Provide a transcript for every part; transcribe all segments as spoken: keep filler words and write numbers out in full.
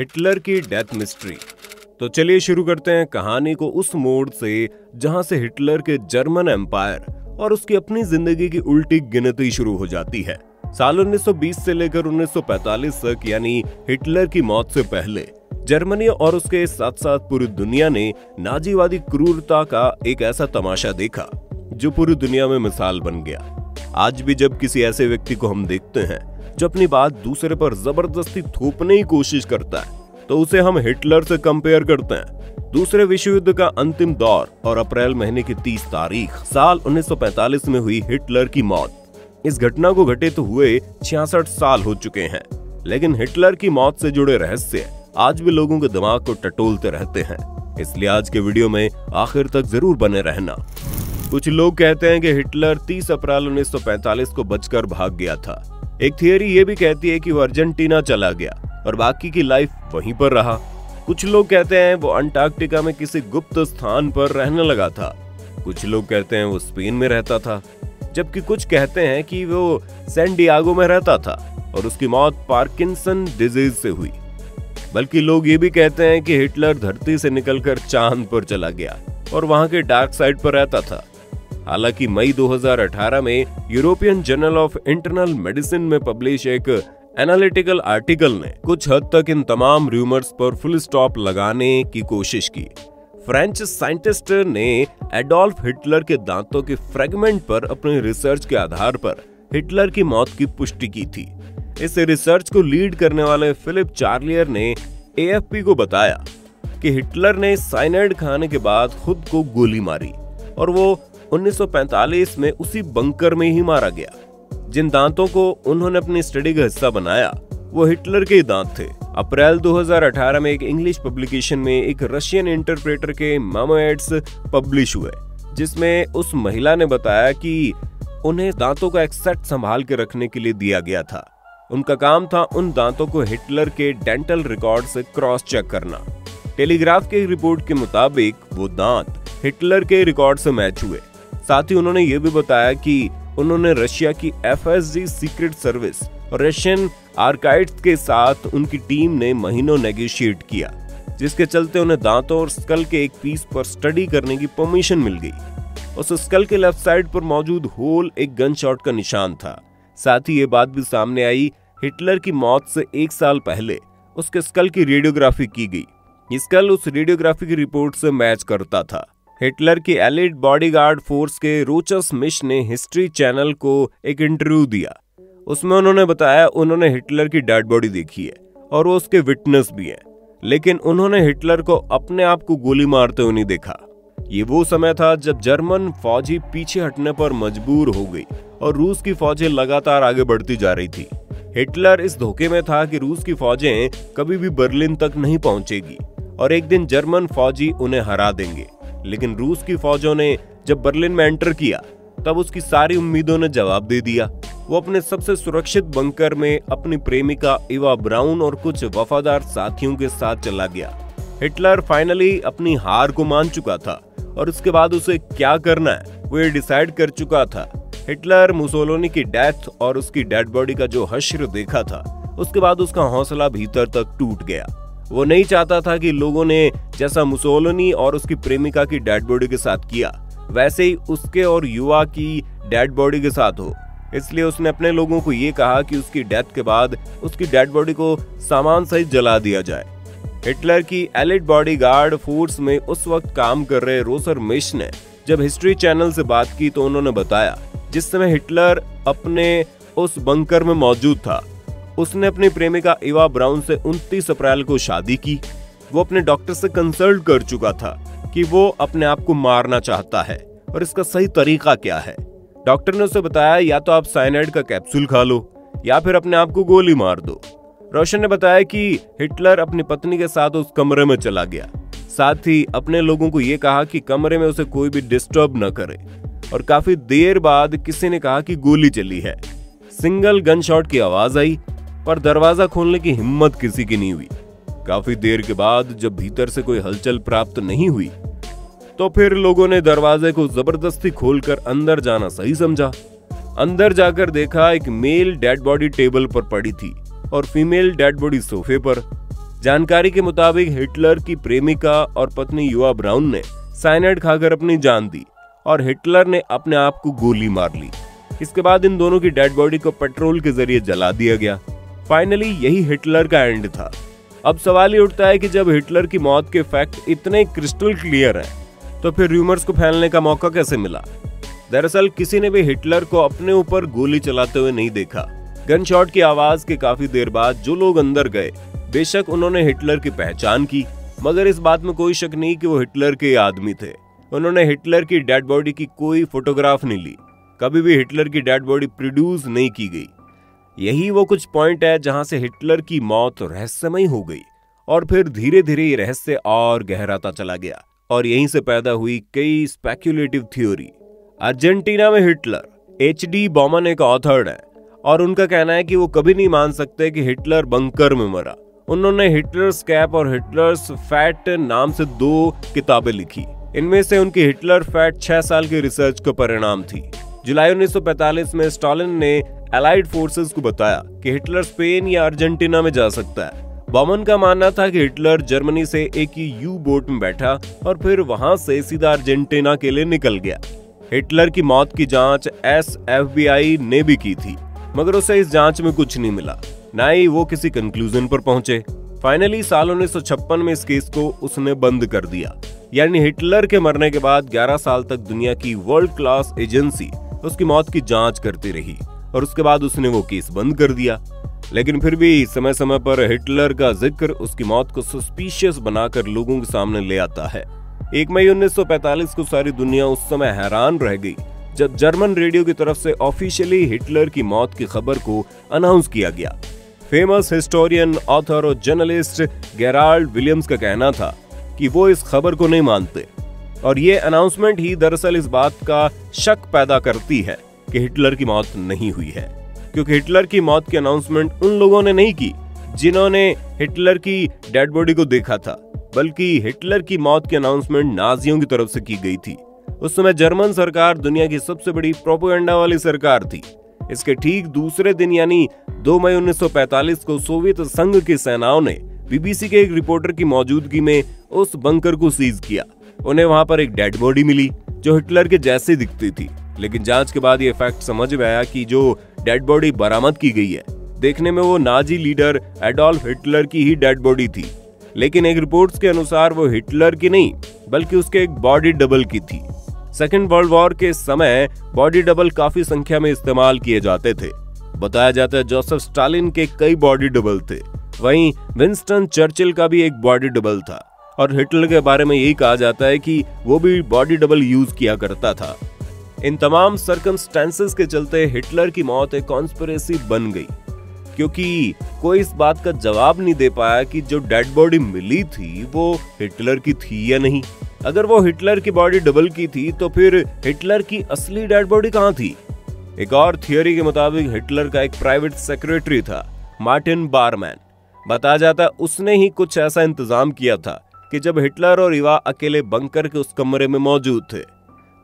Hitler की death mystery. तो चलिए शुरू करते हैं कहानी को उस मोड़ से जहां से हिटलर के जर्मन एम्पायर और उसकी अपनी जिंदगी की उल्टी गिनती शुरू हो जाती है। साल उन्नीस सौ बीस से लेकर उन्नीस सौ पैंतालीस तक, यानी हिटलर की मौत से पहले, जर्मनी और उसके साथ साथ पूरी दुनिया ने नाजीवादी क्रूरता का एक ऐसा तमाशा देखा जो पूरी दुनिया में मिसाल बन गया। आज भी जब किसी ऐसे व्यक्ति को हम देखते हैं जो अपनी बात दूसरे पर जबरदस्ती थोपने की कोशिश करता है, तो उसे हम हिटलर से कंपेयर करते हैं। दूसरे विश्व युद्ध का अंतिम दौर और अप्रैल महीने की तीस तारीख साल उन्नीस सौ पैंतालीस में हुई हिटलर की मौत। इस घटना को घटित हुए छियासठ साल हो चुके हैं, लेकिन हिटलर की मौत से जुड़े रहस्य आज भी लोगों के दिमाग को टटोलते रहते हैं। इसलिए आज के वीडियो में आखिर तक जरूर बने रहना। कुछ लोग कहते हैं कि हिटलर तीस अप्रैल उन्नीस सौ पैंतालीस को बचकर भाग गया था। एक थियरी ये भी कहती है कि वो अर्जेंटीना चला गया और बाकी की लाइफ वहीं पर रहा। कुछ लोग कहते हैं वो अंटार्कटिका में किसी गुप्त स्थान पर रहने लगा था। कुछ लोग कहते हैं वो स्पेन में रहता था, जबकि कुछ कहते हैं कि वो सैन डियागो में रहता था और उसकी मौत पार्किंसन डिजीज से हुई। बल्कि लोग ये भी कहते हैं कि हिटलर धरती से निकलकर चांद पर चला गया और वहां के डार्क साइड पर रहता था। हालांकि मई दो हज़ार अठारह में European journal of internal medicine में पब्लिश एक एनालिटिकल आर्टिकल ने कुछ हद तक इन तमाम रूमर्स पर फुल स्टॉप लगाने की कोशिश की। फ्रेंच साइंटिस्ट ने एडोल्फ हिटलर के दांतों के फ्रेगमेंट पर अपने रिसर्च के आधार पर हिटलर की मौत की पुष्टि की थी। इस रिसर्च को लीड करने वाले फिलिप चार्लियर ने ए एफ पी को बताया कि हिटलर ने साइनाइड खाने के बाद खुद को गोली मारी और वो उन्नीस सौ पैंतालीस में उसी बंकर में ही मारा गया। जिन दांतों को उन्होंने अपनी स्टडी का हिस्सा बनाया वो हिटलर के दांत थे। अप्रैल दो हज़ार अठारह में एक इंग्लिश पब्लिकेशन में एक रशियन इंटरप्रेटर के मेमोइर्स पब्लिश हुए, जिसमें उस महिला ने बताया कि उन्हें दांतों का एक सेट संभाल के रखने के लिए दिया गया था। उनका काम था उन दांतों को हिटलर के डेंटल रिकॉर्ड से क्रॉस चेक करना। टेलीग्राफ की रिपोर्ट के मुताबिक वो दांत हिटलर के रिकॉर्ड से मैच हुए। साथ ही उन्होंने ये भी बताया कि उन्होंने रशिया की F S B secret service और रशियन आर्काइव्स के साथ उनकी टीम ने महीनों नेगोशिएट किया, जिसके चलते उन्हें दांतों और स्कल के एक पीस पर स्टडी करने की परमिशन मिल गई। उस स्कल के लेफ्ट साइड पर मौजूद होल एक गन शॉट का निशान था। साथ ही ये बात भी सामने आई, हिटलर की मौत से एक साल पहले उसके स्कल की रेडियोग्राफी की गई। स्कल उस रेडियोग्राफी की रिपोर्ट से मैच करता था। हिटलर की एलिट बॉडीगार्ड फोर्स के रोचस मिश ने हिस्ट्री चैनल को एक इंटरव्यू दिया। उसमें उन्होंने बताया उन्होंने हिटलर की डेड बॉडी देखी है और वो उसके विटनेस भी हैं, लेकिन उन्होंने हिटलर को अपने आप को गोली मारते हुए नहीं देखा। ये वो समय था जब जर्मन फौजी पीछे हटने पर मजबूर हो गई और रूस की फौजें लगातार आगे बढ़ती जा रही थी। हिटलर इस धोखे में था कि रूस की फौजें कभी भी बर्लिन तक नहीं पहुंचेगी और एक दिन जर्मन फौजी उन्हें हरा देंगे। लेकिन रूस की फौजों ने जब बर्लिन में एंटर किया तब उसकी सारी उम्मीदों ने जवाब दे दिया। वो अपने सबसे सुरक्षित बंकर में अपनी प्रेमिका इवा ब्राउन और कुछ वफादार साथियों के साथ चला गया। हिटलर फाइनली अपनी हार को मान चुका था और उसके बाद उसे क्या करना है वो ये डिसाइड कर चुका था। हिटलर मुसोलिनी की डेथ और उसकी डेड बॉडी का जो हश्र देखा था, उसके बाद उसका हौसला भीतर तक टूट गया। वो नहीं चाहता था कि लोगों ने जैसा मुसोलिनी और उसकी प्रेमिका की डेड बॉडी के साथ किया वैसे ही उसके और युवा की डेड बॉडी के साथ हो। इसलिए उसने अपने लोगों को ये कहा कि उसकी डेथ के बाद उसकी डेड बॉडी को सामान सहित जला दिया जाए। हिटलर की एलिट बॉडीगार्ड फोर्स में उस वक्त काम कर रहे रोसर मिश ने जब हिस्ट्री चैनल से बात की तो उन्होंने बताया जिस समय हिटलर अपने उस बंकर में मौजूद था उसने अपनी प्रेमिका इवा ब्राउन से उनतीस अप्रैल को शादी की। वो अपने डॉक्टर से कंसल्ट कर चुका था कि वो अपने आप को मारना चाहता है और इसका सही तरीका क्या है। डॉक्टर ने उसे बताया या तो आप साइनाइड का कैप्सूल खा लो या फिर अपने आप को गोली मार दो। रोशन ने बताया कि हिटलर अपनी पत्नी के साथ उस कमरे में चला गया। साथ ही अपने लोगों को ये कहा कि कमरे में उसे कोई भी डिस्टर्ब न करे और काफी देर बाद किसी ने कहा कि गोली चली है। सिंगल गन शॉट की आवाज आई पर दरवाजा खोलने की हिम्मत किसी की नहीं हुई। काफी देर के बाद जब भीतर से कोई हलचल प्राप्त नहीं हुई तो फिर लोगों ने दरवाजे को जबरदस्ती खोलकर अंदर जाना सही समझा। अंदर जाकर देखा एक मेल डेड बॉडी टेबल पर पड़ी थी और फीमेल डेड बॉडी सोफे पर। जानकारी के मुताबिक हिटलर की प्रेमिका और पत्नी यूवा ब्राउन ने साइनाइड खाकर अपनी जान दी और हिटलर ने अपने आप को गोली मार ली। इसके बाद इन दोनों की डेड बॉडी को पेट्रोल के जरिए जला दिया गया। फाइनली यही हिटलर का एंड था। अब सवाल ये उठता है कि जब हिटलर की मौत के फैक्ट इतने क्रिस्टल क्लियर हैं, तो फिर र्यूमर्स को फैलने का मौका कैसे मिला? दरअसल किसी ने भी हिटलर को अपने ऊपर गोली चलाते हुए नहीं देखा। गनशॉट की आवाज के काफी देर बाद जो लोग अंदर गए, बेशक उन्होंने हिटलर की पहचान की, मगर इस बात में कोई शक नहीं कि वो हिटलर के आदमी थे। उन्होंने हिटलर की डेड बॉडी की कोई फोटोग्राफ नहीं ली, कभी भी हिटलर की डेड बॉडी प्रोड्यूस नहीं की गई। यही वो कुछ पॉइंट है जहां से हिटलर की मौत रहस्यमय हो गई और फिर धीरे धीरे ये रहस्य और गहराता चला गया और यहीं से पैदा हुई कई स्पेक्यूलेटिव थ्योरी। अर्जेंटीना में हिटलर, एच डी बॉमन एक ऑथर है और उनका कहना है कि वो कभी नहीं मान सकते कि हिटलर बंकर में मरा। उन्होंने हिटलर्स कैप और हिटलर्स फैट नाम से दो किताबें लिखी। इनमें से उनकी हिटलर फैट छह साल की रिसर्च का परिणाम थी। जुलाई उन्नीस सौ पैंतालीस में स्टालिन ने एलाइड फोर्सेस को बताया कि हिटलर स्पेन या अर्जेंटीना में जा सकता है। बॉमन का मानना था कि हिटलर जर्मनी से एक यू बोट में बैठा और फिर वहां से सीधा अर्जेंटीना के लिए निकल गया। हिटलर की मौत की जांच एस एफ बी आई ने भी की थी, मगर उसे इस जांच में कुछ नहीं मिला, ना ही वो किसी कंक्लूजन पर पहुंचे। फाइनली साल उन्नीस सौ छप्पन में इस केस को उसने बंद कर दिया। यानी हिटलर के मरने के बाद ग्यारह साल तक दुनिया की वर्ल्ड क्लास एजेंसी उसकी मौत की जांच करती रही और उसके बाद उसने वो केस बंद कर दिया। लेकिन फिर भी समय समय पर हिटलर का जिक्र उसकी मौत को सस्पिशियस बनाकर लोगों के सामने ले आता है। एक मई उन्नीस सौ पैंतालीस को सारी दुनिया उस समय हैरान रह गई जब जर्मन रेडियो की तरफ से ऑफिशियली हिटलर की मौत की खबर को अनाउंस किया गया। फेमस हिस्टोरियन, ऑथर और जर्नलिस्ट गेराल्ड विलियम्स का कहना था कि वो इस खबर को नहीं मानते और ये अनाउंसमेंट ही दरअसल इस बात का शक पैदा करती है कि हिटलर की मौत नहीं हुई है, क्योंकि हिटलर की मौत की अनाउंसमेंट उन लोगों ने नहीं की जिन्होंने हिटलर की डेड बॉडी को देखा था, बल्कि हिटलर की मौत की अनाउंसमेंट नाजियों की तरफ से की गई थी। उस समय जर्मन सरकार दुनिया की सबसे बड़ी प्रोपेगेंडा वाली सरकार थी। इसके ठीक दूसरे दिन यानी दो मई उन्नीस सौ पैंतालीस को सोवियत संघ की सेनाओं ने बीबीसी के एक रिपोर्टर की मौजूदगी में उस बंकर को सीज किया। उन्हें वहां पर एक डेड बॉडी मिली जो हिटलर के जैसी दिखती थी, लेकिन जांच के बाद ये फैक्ट समझ में आया कि जो डेड बॉडी बरामद की गई है देखने में वो नाजी लीडर एडोल्फ हिटलर की ही डेड बॉडी थी, लेकिन एक रिपोर्ट्स के अनुसार वो हिटलर की नहीं बल्कि उसके एक बॉडी डबल की थी। सेकेंड वर्ल्ड वॉर के समय बॉडी डबल काफी संख्या में इस्तेमाल किए जाते थे। बताया जाता है जोसेफ स्टालिन के कई बॉडी डबल थे, वहीं विंस्टन चर्चिल का भी एक बॉडी डबल था और हिटलर के बारे में यही कहा जाता है कि वो भी बॉडी डबल यूज किया करता था। इन तमाम सर्कमस्टेंसेस के चलते हिटलर की मौत एक कॉन्स्पिरेसी बन गई, क्योंकि कोई इस बात का जवाब नहीं दे पाया कि जो डेड बॉडी मिली थी वो हिटलर की थी या नहीं। अगर वो हिटलर की बॉडी डबल की थी तो फिर हिटलर की असली डेड बॉडी कहाँ थी? एक और थियोरी के मुताबिक हिटलर का एक प्राइवेट सेक्रेटरी था, मार्टिन बॉरमैन। बताया जाता उसने ही कुछ ऐसा इंतजाम किया था कि जब हिटलर और इवा अकेले बंकर के उस कमरे में मौजूद थे,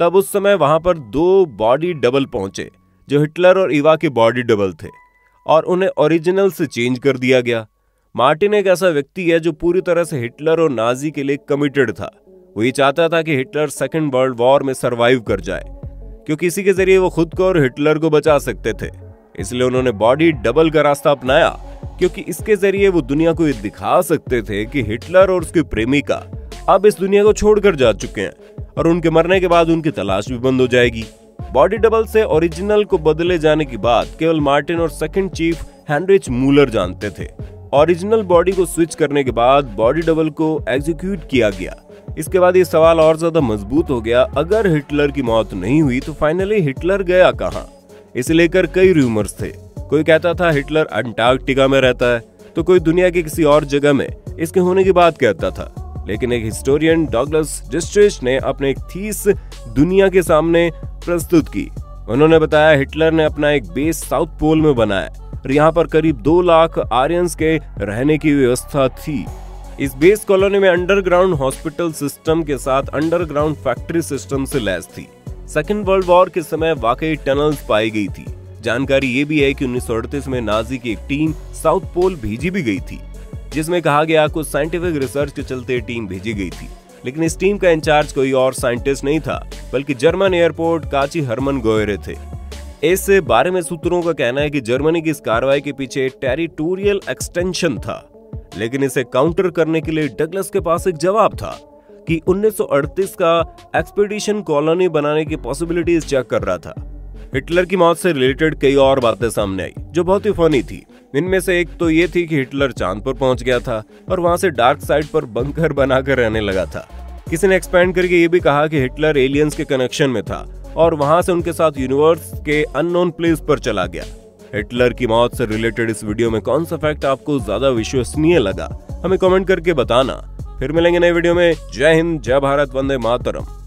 तब उस समय वहां पर दो बॉडी डबल पहुंचे जो हिटलर और इवा के बॉडी डबल थे और उन्हें ओरिजिनल से चेंज कर दिया गया। मार्टिन एक ऐसा व्यक्ति है जो पूरी तरह से हिटलर और नाजी के लिए कमिटेड था। वो ये चाहता था कि हिटलर सेकेंड वर्ल्ड वॉर में सर्वाइव कर जाए, क्योंकि इसी के जरिए वो खुद को और हिटलर को बचा सकते थे। इसलिए उन्होंने बॉडी डबल का रास्ता अपनाया, क्योंकि इसके जरिए वो दुनिया को ये दिखा सकते थे कि हिटलर और उसकी प्रेमिका अब इस दुनिया को छोड़कर जा चुके हैं और उनके मरने के बाद उनकी तलाश भी बंद हो जाएगी। बॉडी डबल से ओरिजिनल को बदले जाने की बात केवल मार्टिन और सेकंड चीफ हेनरिच मूलर जानते थे। ओरिजिनल बॉडी को स्विच करने के बाद बॉडी डबल को एग्जीक्यूट किया गया। इसके बाद ये सवाल और ज्यादा मजबूत हो गया, अगर हिटलर की मौत नहीं हुई तो फाइनली हिटलर गया कहाँ? इसे लेकर कई रूमर्स थे। कोई कहता था हिटलर अंटार्कटिका में रहता है, तो कोई दुनिया के किसी और जगह में इसके होने की बात कहता था। लेकिन एक हिस्टोरियन डॉगलस डिस्ट्रिच ने अपने एक थीस दुनिया के सामने प्रस्तुत की। उन्होंने बताया हिटलर ने अपना एक बेस साउथ पोल में बनाया और यहाँ पर करीब दो लाख आर्यंस के रहने की व्यवस्था थी। इस बेस कॉलोनी में अंडरग्राउंड हॉस्पिटल सिस्टम के साथ अंडरग्राउंड फैक्ट्री सिस्टम से लैस थी। सेकेंड वर्ल्ड वॉर के समय वाकई टनल्स पाई गई थी। जानकारी ये भी है कि उन्नीस सौ अड़तीस में नाजी की एक टीम साउथ पोल भेजी भी गई थी। जिसमें कहा गया कुछ साइंटिफिक रिसर्च के चलते टीम भेजी गई थी, लेकिन इस टीम का इंचार्ज कोई और साइंटिस्ट नहीं था बल्कि जर्मन एयरपोर्ट काची हरमन गोयरे थे। इस बारे में सूत्रों का कहना है कि जर्मनी की इस कार्रवाई के पीछे टेरिटोरियल एक्सटेंशन था, लेकिन इसे काउंटर करने के लिए डगलस के पास एक जवाब था कि उन्नीस सौ अड़तीस का एक्सपीडिशन कॉलोनी बनाने की पॉसिबिलिटीज चेक कर रहा था। हिटलर की मौत से रिलेटेड कई और बातें सामने आई जो बहुत ही फनी थी। इनमें से एक तो ये थी कि हिटलर चांद पर पहुंच गया था और वहां से डार्क साइड पर बंकर बनाकर रहने लगा था। किसी ने एक्सपेंड करके ये भी कहा कि हिटलर एलियंस के कनेक्शन में था और वहां से उनके साथ यूनिवर्स के अननोन प्लेस पर चला गया। हिटलर की मौत से रिलेटेड इस वीडियो में कौन सा फैक्ट आपको ज्यादा विश्वसनीय लगा, हमें कमेंट करके बताना। फिर मिलेंगे नए वीडियो में। जय हिंद, जय भारत, वंदे मातरम।